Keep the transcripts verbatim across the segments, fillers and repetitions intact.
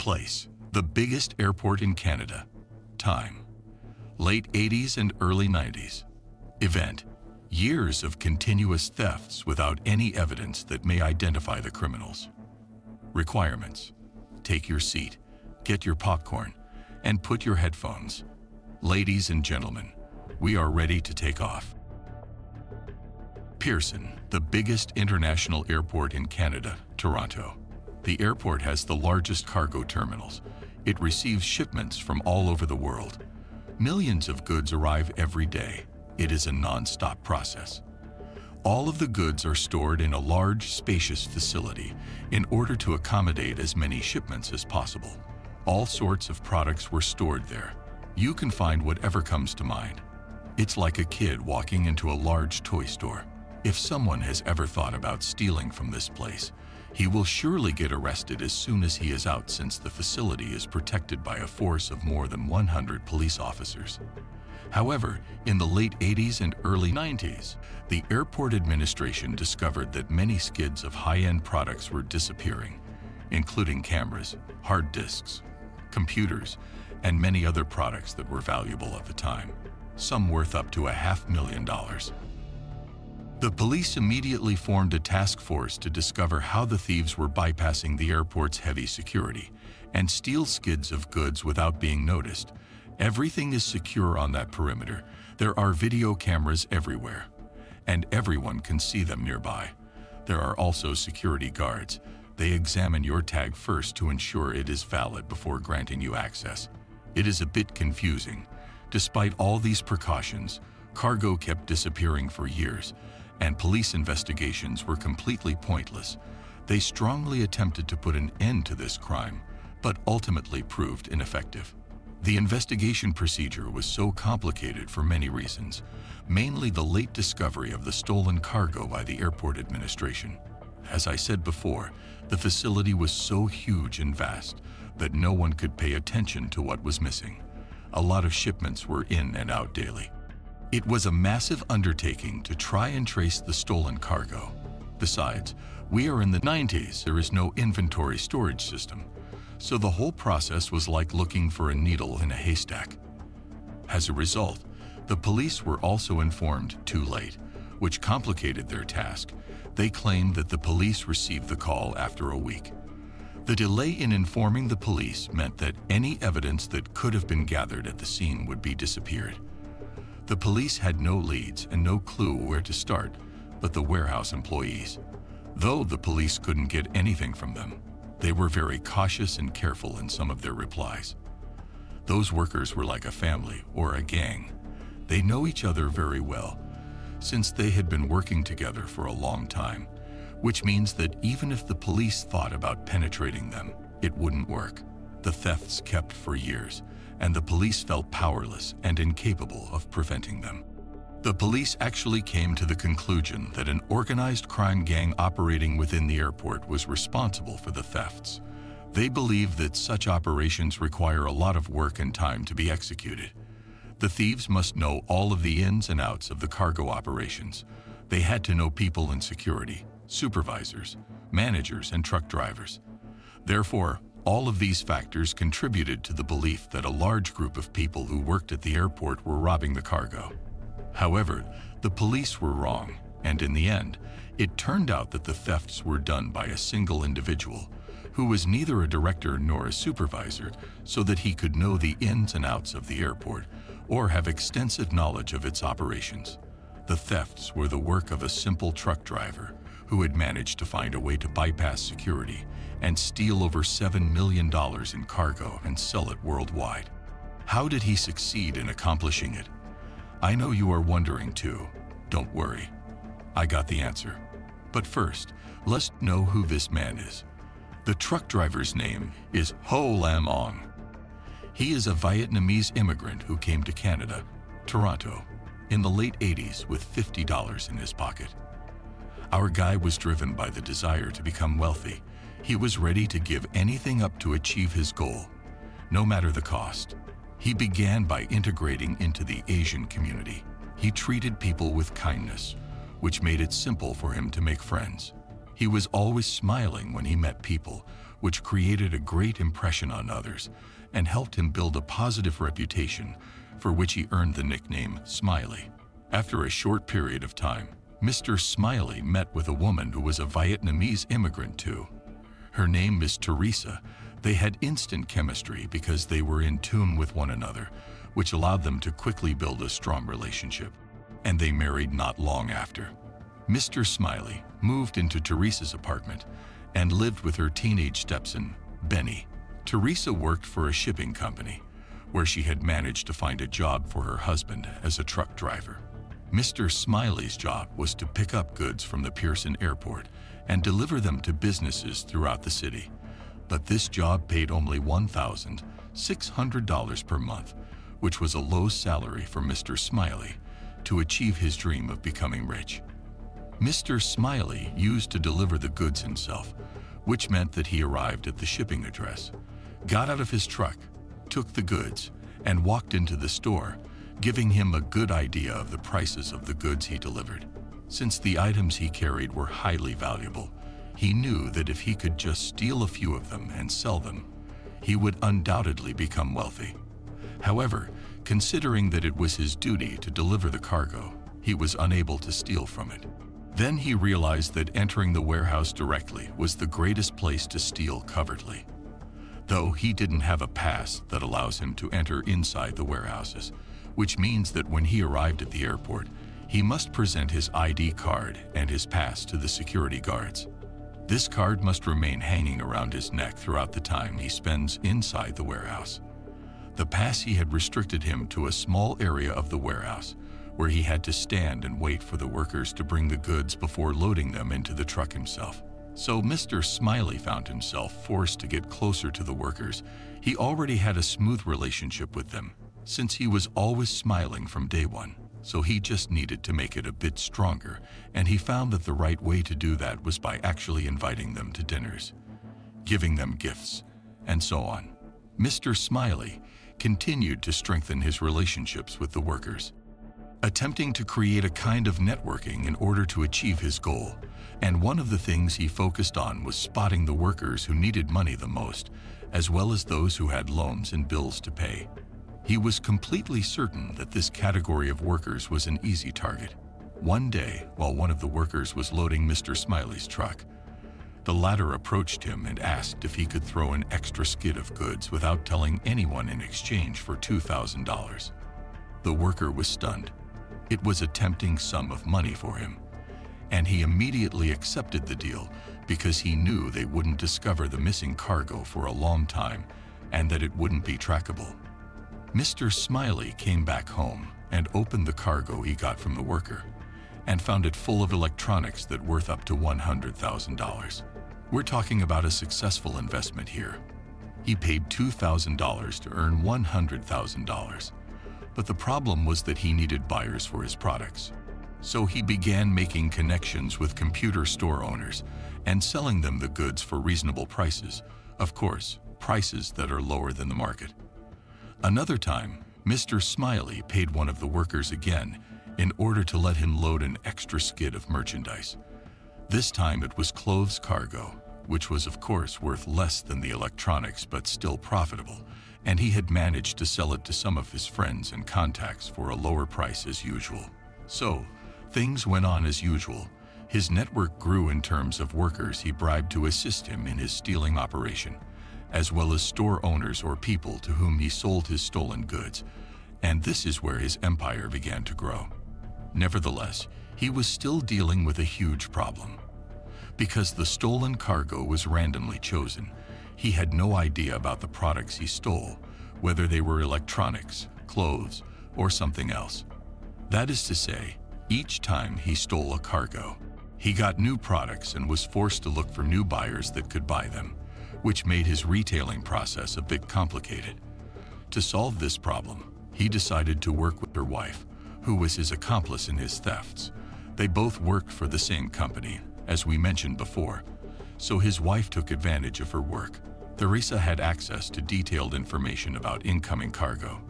Place, the biggest airport in Canada. Time, late eighties and early nineties. Event, years of continuous thefts without any evidence that may identify the criminals. Requirements, take your seat, get your popcorn, and put your headphones. Ladies and gentlemen, we are ready to take off. Pearson, the biggest international airport in Canada, Toronto. The airport has the largest cargo terminals. It receives shipments from all over the world. Millions of goods arrive every day. It is a non-stop process. All of the goods are stored in a large, spacious facility in order to accommodate as many shipments as possible. All sorts of products were stored there. You can find whatever comes to mind. It's like a kid walking into a large toy store. If someone has ever thought about stealing from this place, he will surely get arrested as soon as he is out, since the facility is protected by a force of more than one hundred police officers. However, in the late eighties and early nineties, the airport administration discovered that many skids of high-end products were disappearing, including cameras, hard disks, computers, and many other products that were valuable at the time, some worth up to a half million dollars. The police immediately formed a task force to discover how the thieves were bypassing the airport's heavy security and steal skids of goods without being noticed. Everything is secure on that perimeter. There are video cameras everywhere, and everyone can see them nearby. There are also security guards. They examine your tag first to ensure it is valid before granting you access. It is a bit confusing. Despite all these precautions, cargo kept disappearing for years, and police investigations were completely pointless. They strongly attempted to put an end to this crime, but ultimately proved ineffective. The investigation procedure was so complicated for many reasons, mainly the late discovery of the stolen cargo by the airport administration. As I said before, the facility was so huge and vast that no one could pay attention to what was missing. A lot of shipments were in and out daily. It was a massive undertaking to try and trace the stolen cargo. Besides, we are in the nineties. There is no inventory storage system, so the whole process was like looking for a needle in a haystack. As a result, the police were also informed too late, which complicated their task. They claimed that the police received the call after a week. The delay in informing the police meant that any evidence that could have been gathered at the scene would be disappeared. The police had no leads and no clue where to start but the warehouse employees. Though the police couldn't get anything from them, they were very cautious and careful in some of their replies. Those workers were like a family or a gang. They know each other very well, since they had been working together for a long time, which means that even if the police thought about penetrating them, it wouldn't work. The thefts kept for years, and the police felt powerless and incapable of preventing them. The police actually came to the conclusion that an organized crime gang operating within the airport was responsible for the thefts. They believe that such operations require a lot of work and time to be executed. The thieves must know all of the ins and outs of the cargo operations. They had to know people in security, supervisors, managers, and truck drivers. Therefore, all of these factors contributed to the belief that a large group of people who worked at the airport were robbing the cargo. However, the police were wrong, and in the end, it turned out that the thefts were done by a single individual who was neither a director nor a supervisor, so that he could know the ins and outs of the airport or have extensive knowledge of its operations. The thefts were the work of a simple truck driver who had managed to find a way to bypass security and steal over seven million dollars in cargo and sell it worldwide. How did he succeed in accomplishing it? I know you are wondering too. Don't worry, I got the answer. But first, let's know who this man is. The truck driver's name is Hoa Lam Ong. He is a Vietnamese immigrant who came to Canada, Toronto, in the late eighties with fifty dollars in his pocket. Our guy was driven by the desire to become wealthy. He was ready to give anything up to achieve his goal, no matter the cost. He began by integrating into the Asian community. He treated people with kindness, which made it simple for him to make friends. He was always smiling when he met people, which created a great impression on others and helped him build a positive reputation, for which he earned the nickname Smiley. After a short period of time, Mister Smiley met with a woman who was a Vietnamese immigrant too. Her name is Teresa. They had instant chemistry because they were in tune with one another, which allowed them to quickly build a strong relationship, and they married not long after. Mister Smiley moved into Teresa's apartment and lived with her teenage stepson, Benny. Teresa worked for a shipping company, where she had managed to find a job for her husband as a truck driver. Mister Smiley's job was to pick up goods from the Pearson airport and deliver them to businesses throughout the city. But this job paid only one thousand six hundred dollars per month, which was a low salary for Mister Smiley to achieve his dream of becoming rich. Mister Smiley used to deliver the goods himself, which meant that he arrived at the shipping address, got out of his truck, took the goods, and walked into the store, giving him a good idea of the prices of the goods he delivered. Since the items he carried were highly valuable, he knew that if he could just steal a few of them and sell them, he would undoubtedly become wealthy. However, considering that it was his duty to deliver the cargo, he was unable to steal from it. Then he realized that entering the warehouse directly was the greatest place to steal covertly. Though he didn't have a pass that allows him to enter inside the warehouses, which means that when he arrived at the airport, he must present his I D card and his pass to the security guards. This card must remain hanging around his neck throughout the time he spends inside the warehouse. The pass he had restricted him to a small area of the warehouse, where he had to stand and wait for the workers to bring the goods before loading them into the truck himself. So Mister Smiley found himself forced to get closer to the workers. He already had a smooth relationship with them, since he was always smiling from day one. So he just needed to make it a bit stronger, and he found that the right way to do that was by actually inviting them to dinners, giving them gifts, and so on. Mister Smiley continued to strengthen his relationships with the workers, attempting to create a kind of networking in order to achieve his goal. And one of the things he focused on was spotting the workers who needed money the most, as well as those who had loans and bills to pay. He was completely certain that this category of workers was an easy target. One day, while one of the workers was loading Mister Smiley's truck, the latter approached him and asked if he could throw an extra skid of goods without telling anyone in exchange for two thousand dollars. The worker was stunned. It was a tempting sum of money for him, and he immediately accepted the deal because he knew they wouldn't discover the missing cargo for a long time and that it wouldn't be trackable. Mister Smiley came back home and opened the cargo he got from the worker and found it full of electronics that were worth up to one hundred thousand dollars. We're talking about a successful investment here. He paid two thousand dollars to earn one hundred thousand dollars. But the problem was that he needed buyers for his products. So he began making connections with computer store owners and selling them the goods for reasonable prices, of course, prices that are lower than the market. Another time, Mister Smiley paid one of the workers again in order to let him load an extra skid of merchandise. This time it was clothes cargo, which was of course worth less than the electronics but still profitable, and he had managed to sell it to some of his friends and contacts for a lower price as usual. So, things went on as usual. His network grew in terms of workers he bribed to assist him in his stealing operation, as well as store owners or people to whom he sold his stolen goods, and this is where his empire began to grow. Nevertheless, he was still dealing with a huge problem. Because the stolen cargo was randomly chosen, he had no idea about the products he stole, whether they were electronics, clothes, or something else. That is to say, each time he stole a cargo, he got new products and was forced to look for new buyers that could buy them, which made his retailing process a bit complicated. To solve this problem, he decided to work with her wife, who was his accomplice in his thefts. They both worked for the same company, as we mentioned before, so his wife took advantage of her work. Teresa had access to detailed information about incoming cargo.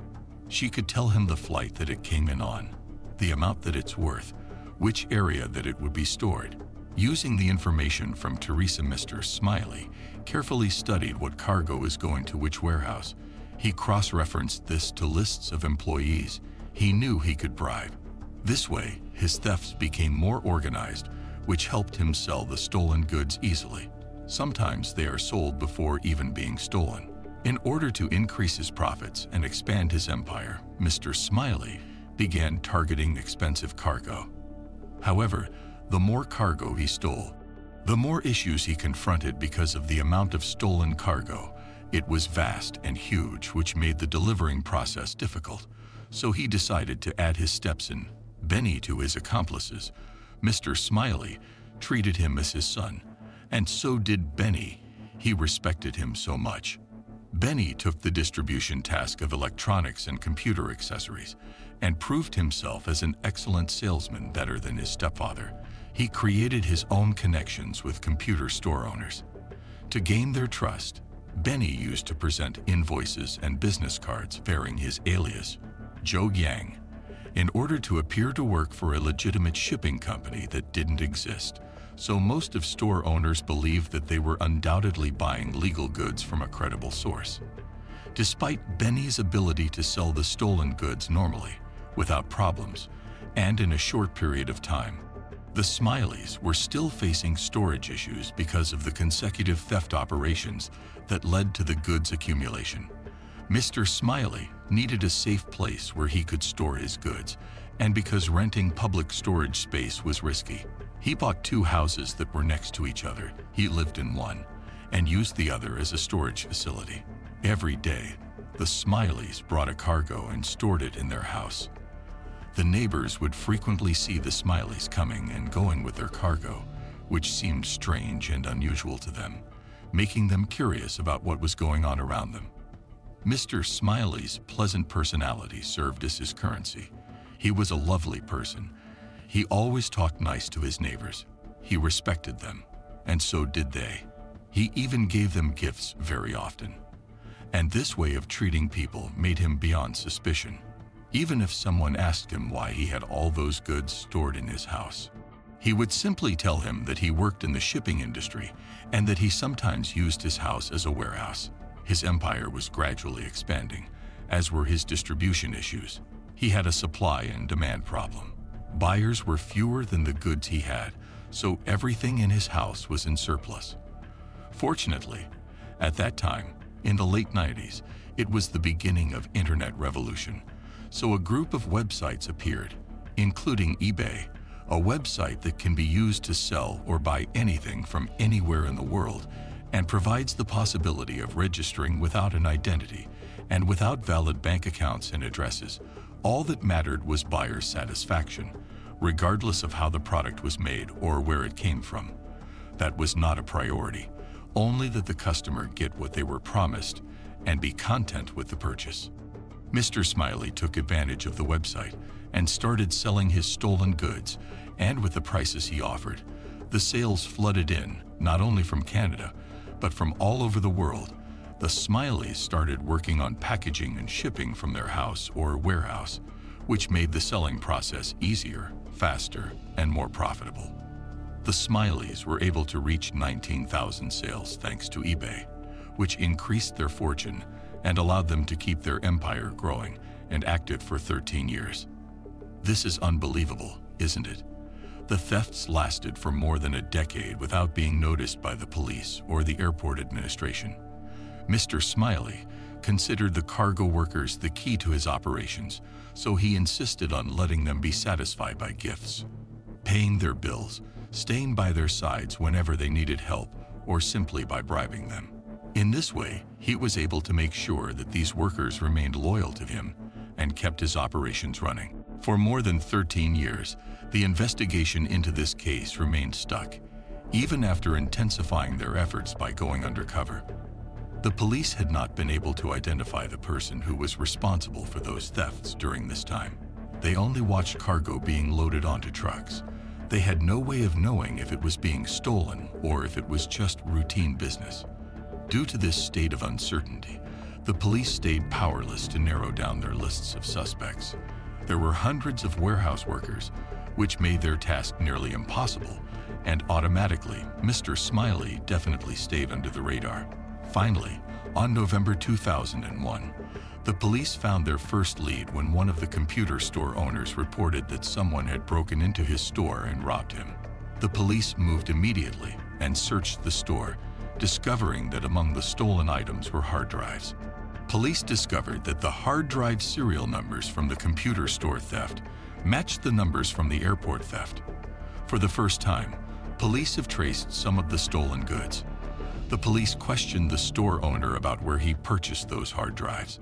She could tell him the flight that it came in on, the amount that it's worth, which area that it would be stored, Using the information from Teresa, Mister Smiley carefully studied what cargo is going to which warehouse. He cross-referenced this to lists of employees he knew he could bribe. This way, his thefts became more organized, which helped him sell the stolen goods easily. Sometimes they are sold before even being stolen. In order to increase his profits and expand his empire, Mister Smiley began targeting expensive cargo. However, the more cargo he stole, the more issues he confronted because of the amount of stolen cargo. It was vast and huge, which made the delivering process difficult. So he decided to add his stepson, Benny, to his accomplices. Mister Smiley treated him as his son, and so did Benny. He respected him so much. Benny took the distribution task of electronics and computer accessories and proved himself as an excellent salesman, better than his stepfather. He created his own connections with computer store owners. To gain their trust, Benny used to present invoices and business cards bearing his alias, Joe Yang, in order to appear to work for a legitimate shipping company that didn't exist. So most of store owners believed that they were undoubtedly buying legal goods from a credible source. Despite Benny's ability to sell the stolen goods normally, without problems, and in a short period of time, the Smileys were still facing storage issues because of the consecutive theft operations that led to the goods accumulation. Mister Smiley needed a safe place where he could store his goods, and because renting public storage space was risky, he bought two houses that were next to each other. He lived in one and used the other as a storage facility. Every day, the Smileys brought a cargo and stored it in their house. The neighbors would frequently see the Smileys coming and going with their cargo, which seemed strange and unusual to them, making them curious about what was going on around them. Mister Smiley's pleasant personality served as his currency. He was a lovely person. He always talked nice to his neighbors. He respected them, and so did they. He even gave them gifts very often. And this way of treating people made him beyond suspicion, even if someone asked him why he had all those goods stored in his house. He would simply tell him that he worked in the shipping industry and that he sometimes used his house as a warehouse. His empire was gradually expanding, as were his distribution issues. He had a supply and demand problem. Buyers were fewer than the goods he had, so everything in his house was in surplus. Fortunately, at that time, in the late nineties, it was the beginning of internet revolution, so a group of websites appeared, including eBay, a website that can be used to sell or buy anything from anywhere in the world, and provides the possibility of registering without an identity and without valid bank accounts and addresses. All that mattered was buyer satisfaction, regardless of how the product was made or where it came from. That was not a priority, only that the customer get what they were promised and be content with the purchase. Mister Smiley took advantage of the website and started selling his stolen goods, and with the prices he offered, the sales flooded in, not only from Canada, but from all over the world. The Smileys started working on packaging and shipping from their house or warehouse, which made the selling process easier, faster, and more profitable. The Smileys were able to reach nineteen thousand sales thanks to eBay, which increased their fortune and allowed them to keep their empire growing and active for thirteen years. This is unbelievable, isn't it? The thefts lasted for more than a decade without being noticed by the police or the airport administration. Mister Smiley considered the cargo workers the key to his operations, so he insisted on letting them be satisfied by gifts, paying their bills, staying by their sides whenever they needed help, or simply by bribing them. In this way, he was able to make sure that these workers remained loyal to him and kept his operations running. For more than thirteen years, the investigation into this case remained stuck, even after intensifying their efforts by going undercover. The police had not been able to identify the person who was responsible for those thefts during this time. They only watched cargo being loaded onto trucks. They had no way of knowing if it was being stolen or if it was just routine business. Due to this state of uncertainty, the police stayed powerless to narrow down their lists of suspects. There were hundreds of warehouse workers, which made their task nearly impossible, and automatically, Mister Smiley definitely stayed under the radar. Finally, on November two thousand one, the police found their first lead when one of the computer store owners reported that someone had broken into his store and robbed him. The police moved immediately and searched the store, discovering that among the stolen items were hard drives. Police discovered that the hard drive serial numbers from the computer store theft matched the numbers from the airport theft. For the first time, police have traced some of the stolen goods. The police questioned the store owner about where he purchased those hard drives.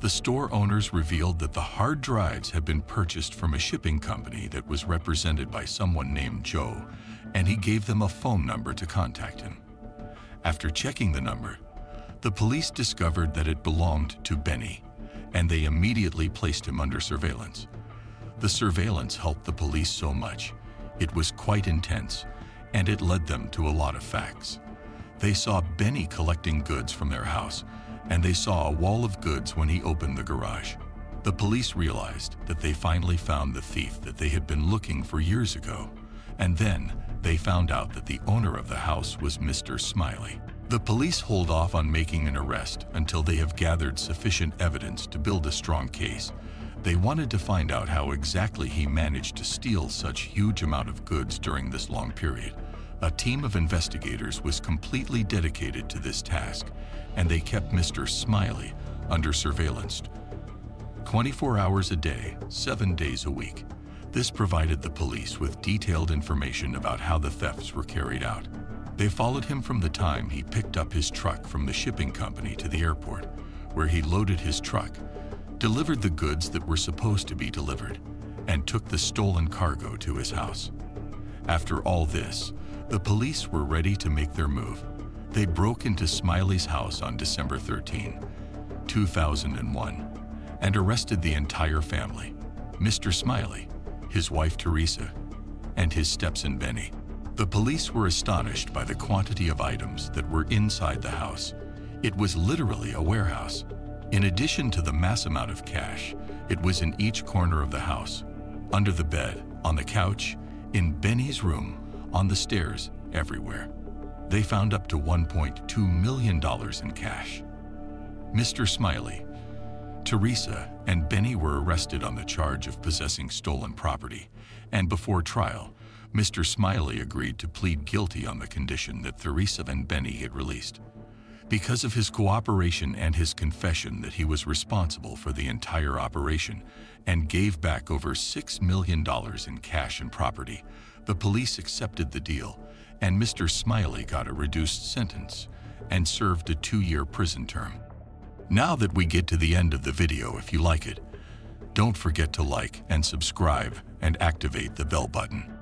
The store owners revealed that the hard drives had been purchased from a shipping company that was represented by someone named Joe, and he gave them a phone number to contact him. After checking the number, the police discovered that it belonged to Benny, and they immediately placed him under surveillance. The surveillance helped the police so much. It was quite intense, and it led them to a lot of facts. They saw Benny collecting goods from their house, and they saw a wall of goods when he opened the garage. The police realized that they finally found the thief that they had been looking for years ago, and then they found out that the owner of the house was Mister Smiley. The police hold off on making an arrest until they have gathered sufficient evidence to build a strong case. They wanted to find out how exactly he managed to steal such huge amount of goods during this long period. A team of investigators was completely dedicated to this task, and they kept Mister Smiley under surveillance twenty-four hours a day, seven days a week. This provided the police with detailed information about how the thefts were carried out. They followed him from the time he picked up his truck from the shipping company to the airport, where he loaded his truck, delivered the goods that were supposed to be delivered, and took the stolen cargo to his house. After all this, the police were ready to make their move. They broke into Smiley's house on December thirteenth, two thousand one, and arrested the entire family: Mister Smiley, his wife Teresa, and his stepson Benny. The police were astonished by the quantity of items that were inside the house. It was literally a warehouse. In addition to the mass amount of cash, it was in each corner of the house: under the bed, on the couch, in Benny's room, on the stairs, everywhere. They found up to one point two million dollars in cash. Mister Smiley, Teresa, and Benny were arrested on the charge of possessing stolen property, and before trial, Mister Smiley agreed to plead guilty on the condition that Teresa and Benny had released. Because of his cooperation and his confession that he was responsible for the entire operation and gave back over six million dollars in cash and property, the police accepted the deal, and Mister Smiley got a reduced sentence and served a two-year prison term. Now that we get to the end of the video, if you like it, don't forget to like and subscribe and activate the bell button.